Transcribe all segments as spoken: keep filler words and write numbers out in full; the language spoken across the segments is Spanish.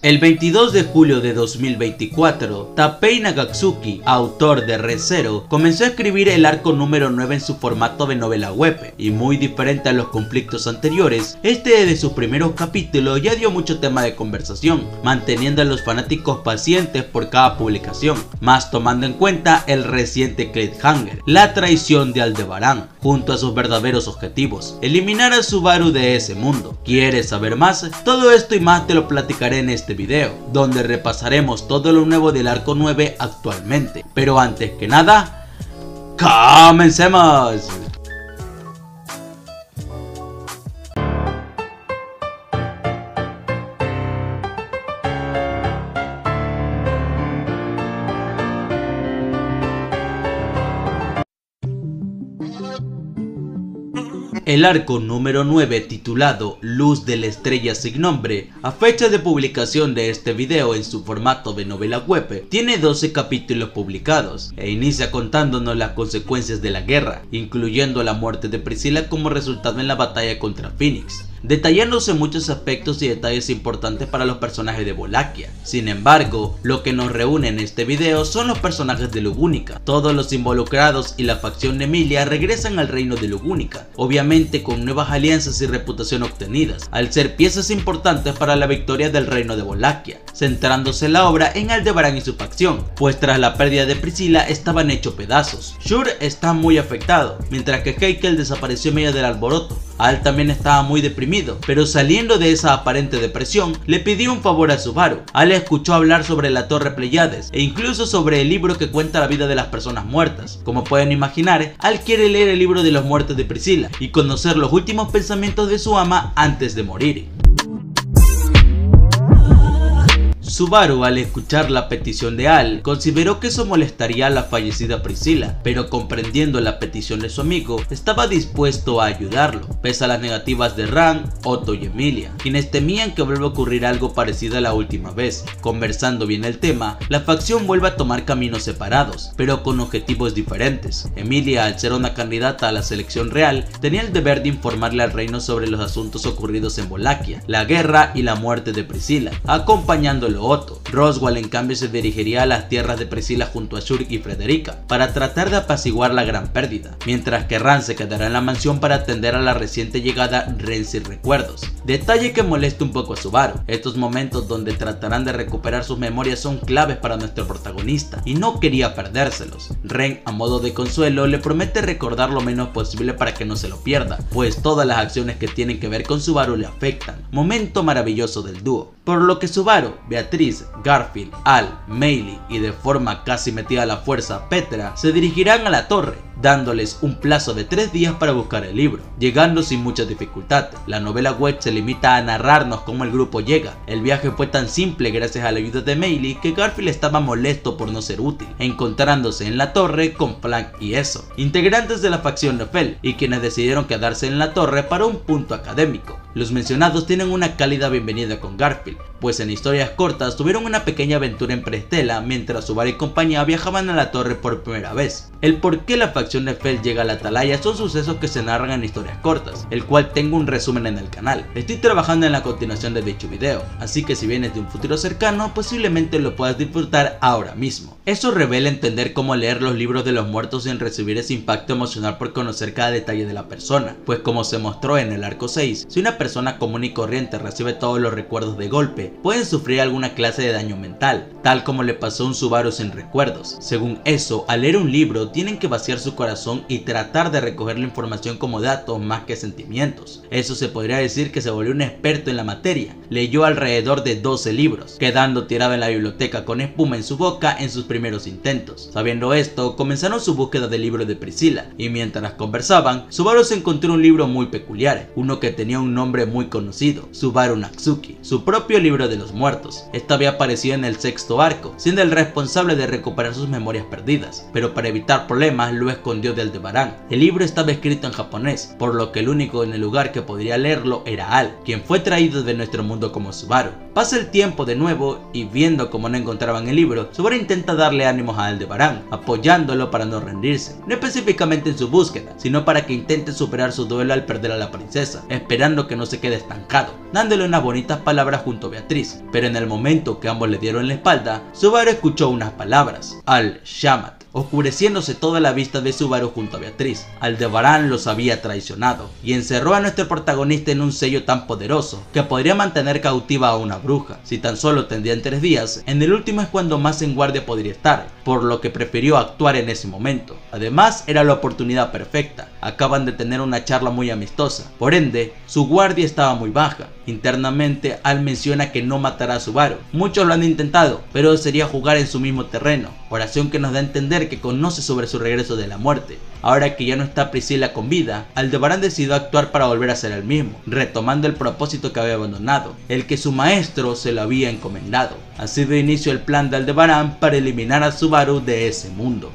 El veintidós de julio de dos mil veinticuatro, Tappei Nagatsuki, autor de Re:Zero, comenzó a escribir el arco número nueve en su formato de novela web, y muy diferente a los conflictos anteriores, este de sus primeros capítulos ya dio mucho tema de conversación, manteniendo a los fanáticos pacientes por cada publicación, más tomando en cuenta el reciente cliffhanger, la traición de Aldebarán, junto a sus verdaderos objetivos, eliminar a Subaru de ese mundo. ¿Quieres saber más? Todo esto y más te lo platicaré en este video, donde repasaremos todo lo nuevo del arco nueve actualmente. Pero antes que nada, ¡comencemos! El arco número nueve, titulado Luz de la Estrella Sin Nombre, a fecha de publicación de este video en su formato de novela web, tiene doce capítulos publicados e inicia contándonos las consecuencias de la guerra, incluyendo la muerte de Priscilla como resultado en la batalla contra Phoenix, detallándose muchos aspectos y detalles importantes para los personajes de Volakia. Sin embargo, lo que nos reúne en este video son los personajes de Lugúnica. Todos los involucrados y la facción de Emilia regresan al reino de Lugúnica, obviamente con nuevas alianzas y reputación obtenidas, al ser piezas importantes para la victoria del reino de Volakia, centrándose la obra en Aldebarán y su facción, pues tras la pérdida de Priscilla estaban hechos pedazos. Shurik está muy afectado, mientras que Heikel desapareció en medio del alboroto. Al también estaba muy deprimido, pero saliendo de esa aparente depresión, le pidió un favor a Subaru. Al escuchó hablar sobre la torre Pleiades, e incluso sobre el libro que cuenta la vida de las personas muertas. Como pueden imaginar, Al quiere leer el libro de los muertos de Priscilla, y conocer los últimos pensamientos de su ama antes de morir. Subaru, al escuchar la petición de Al, consideró que eso molestaría a la fallecida Priscilla, pero comprendiendo la petición de su amigo, estaba dispuesto a ayudarlo, pese a las negativas de Ran, Otto y Emilia, quienes temían que vuelva a ocurrir algo parecido a la última vez. Conversando bien el tema, la facción vuelve a tomar caminos separados, pero con objetivos diferentes. Emilia, al ser una candidata a la selección real, tenía el deber de informarle al reino sobre los asuntos ocurridos en Volakia, la guerra y la muerte de Priscilla, acompañándolo Otto. Roswaal, en cambio, se dirigiría a las tierras de Priscilla junto a Shurik y Frederica para tratar de apaciguar la gran pérdida, mientras que Ran se quedará en la mansión para atender a la reciente llegada Rem sin recuerdos, detalle que molesta un poco a Subaru. Estos momentos donde tratarán de recuperar sus memorias son claves para nuestro protagonista y no quería perdérselos. Rem, a modo de consuelo, le promete recordar lo menos posible para que no se lo pierda, pues todas las acciones que tienen que ver con Subaru le afectan. Momento maravilloso del dúo, por lo que Subaru, Beatriz Garfield, Al, Mailey y de forma casi metida a la fuerza Petra se dirigirán a la torre, dándoles un plazo de tres días para buscar el libro, llegando sin mucha dificultad. La novela web se limita a narrarnos cómo el grupo llega. El viaje fue tan simple gracias a la ayuda de Mailey que Garfield estaba molesto por no ser útil, encontrándose en la torre con Plank y Eso, integrantes de la facción Neffel, y quienes decidieron quedarse en la torre para un punto académico. Los mencionados tienen una cálida bienvenida con Garfield, pues en historias cortas tuvieron una pequeña aventura en Pristella mientras Subaru y compañía viajaban a la torre por primera vez. El por qué la facción de Neffel llega a la atalaya son sucesos que se narran en historias cortas, el cual tengo un resumen en el canal. Estoy trabajando en la continuación de dicho video, así que si vienes de un futuro cercano, posiblemente lo puedas disfrutar ahora mismo. Eso revela entender cómo leer los libros de los muertos sin recibir ese impacto emocional por conocer cada detalle de la persona, pues como se mostró en el arco seis, si una persona común y corriente recibe todos los recuerdos de golpe, pueden sufrir alguna clase de daño mental, tal como le pasó a un Subaru sin recuerdos. Según Eso, al leer un libro tienen que vaciar su corazón y tratar de recoger la información como datos más que sentimientos. Eso se podría decir que se volvió un experto en la materia. Leyó alrededor de doce libros, quedando tirado en la biblioteca con espuma en su boca en sus primeros intentos. Sabiendo esto, comenzaron su búsqueda del libro de Priscilla, y mientras conversaban, Subaru se encontró un libro muy peculiar, uno que tenía un nombre muy conocido, Subaru Natsuki, su propio libro de los muertos. Esta había aparecido en el sexto arco, siendo el responsable de recuperar sus memorias perdidas, pero para evitar evitar problemas lo escondió de Aldebarán. El libro estaba escrito en japonés, por lo que el único en el lugar que podría leerlo era Al, quien fue traído de nuestro mundo como Subaru. Pasa el tiempo de nuevo y viendo como no encontraban el libro, Subaru intenta darle ánimos a Aldebarán, apoyándolo para no rendirse, no específicamente en su búsqueda, sino para que intente superar su duelo al perder a la princesa, esperando que no se quede estancado, dándole unas bonitas palabras junto a Beatriz, pero en el momento que ambos le dieron la espalda, Subaru escuchó unas palabras: Al-Shamat, oscureciéndose toda la vista de Subaru junto a Beatriz. Aldebarán los había traicionado y encerró a nuestro protagonista en un sello tan poderoso que podría mantener cautiva a una bruja, si tan solo tendrían tres días. En el último es cuando más en guardia podría estar, por lo que prefirió actuar en ese momento. Además era la oportunidad perfecta, acaban de tener una charla muy amistosa, por ende su guardia estaba muy baja. Internamente Al menciona que no matará a Subaru, muchos lo han intentado, pero sería jugar en su mismo terreno, oración que nos da a entender que conoce sobre su regreso de la muerte. Ahora que ya no está Priscilla con vida, Aldebarán decidió actuar para volver a ser el mismo, retomando el propósito que había abandonado, el que su maestro se lo había encomendado. Así dio inicio el plan de Aldebarán para eliminar a Subaru de ese mundo.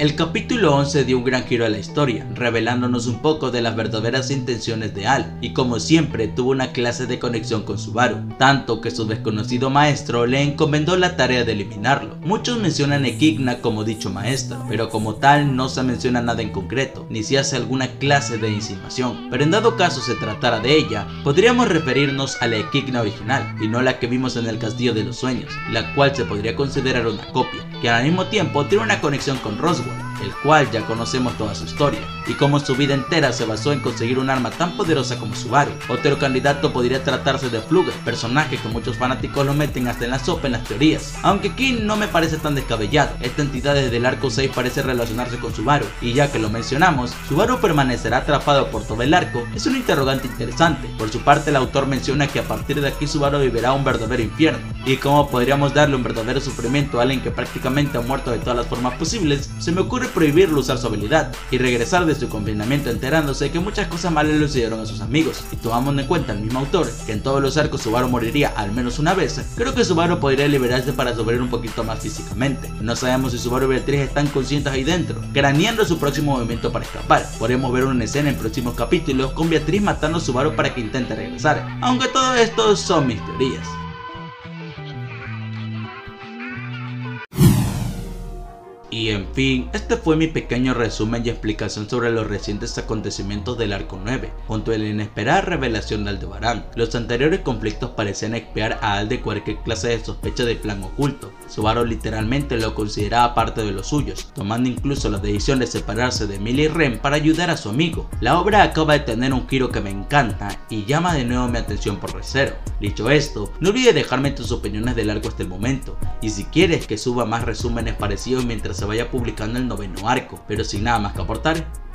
El capítulo once dio un gran giro a la historia, revelándonos un poco de las verdaderas intenciones de Al, y como siempre tuvo una clase de conexión con Subaru, tanto que su desconocido maestro le encomendó la tarea de eliminarlo. Muchos mencionan a Echidna como dicho maestro, pero como tal no se menciona nada en concreto, ni se hace alguna clase de insinuación, pero en dado caso se tratara de ella, podríamos referirnos a la Echidna original, y no la que vimos en el Castillo de los Sueños, la cual se podría considerar una copia, que al mismo tiempo tiene una conexión con Roswell, el cual ya conocemos toda su historia, y como su vida entera se basó en conseguir un arma tan poderosa como Subaru. Otro candidato podría tratarse de Flugel, personaje que muchos fanáticos lo meten hasta en la sopa en las teorías, aunque aquí no me parece tan descabellado. Esta entidad desde el arco seis parece relacionarse con Subaru, y ya que lo mencionamos, Subaru permanecerá atrapado por todo el arco, es un interrogante interesante. Por su parte el autor menciona que a partir de aquí Subaru vivirá un verdadero infierno, y como podríamos darle un verdadero sufrimiento a alguien que prácticamente ha muerto de todas las formas posibles, se me ocurre prohibirle usar su habilidad y regresar de su confinamiento enterándose que muchas cosas malas le hicieron a sus amigos. Y tomando en cuenta el mismo autor que en todos los arcos Subaru moriría al menos una vez, creo que Subaru podría liberarse para sobrevivir un poquito más físicamente. No sabemos si Subaru y Beatriz están conscientes ahí dentro, craneando su próximo movimiento para escapar. Podremos ver una escena en próximos capítulos con Beatriz matando a Subaru para que intente regresar, aunque todo esto son mis teorías. Y en fin, este fue mi pequeño resumen y explicación sobre los recientes acontecimientos del arco nueve, junto a la inesperada revelación de Aldebarán. Los anteriores conflictos parecían expiar a Al de cualquier clase de sospecha de plan oculto. Subaru literalmente lo consideraba parte de los suyos, tomando incluso la decisión de separarse de Emilia y Rem para ayudar a su amigo. La obra acaba de tener un giro que me encanta y llama de nuevo mi atención por Re:Zero. Dicho esto, no olvides dejarme tus opiniones del arco hasta el momento, y si quieres que suba más resúmenes parecidos mientras se vaya publicando el noveno arco, pero sin nada más que aportar,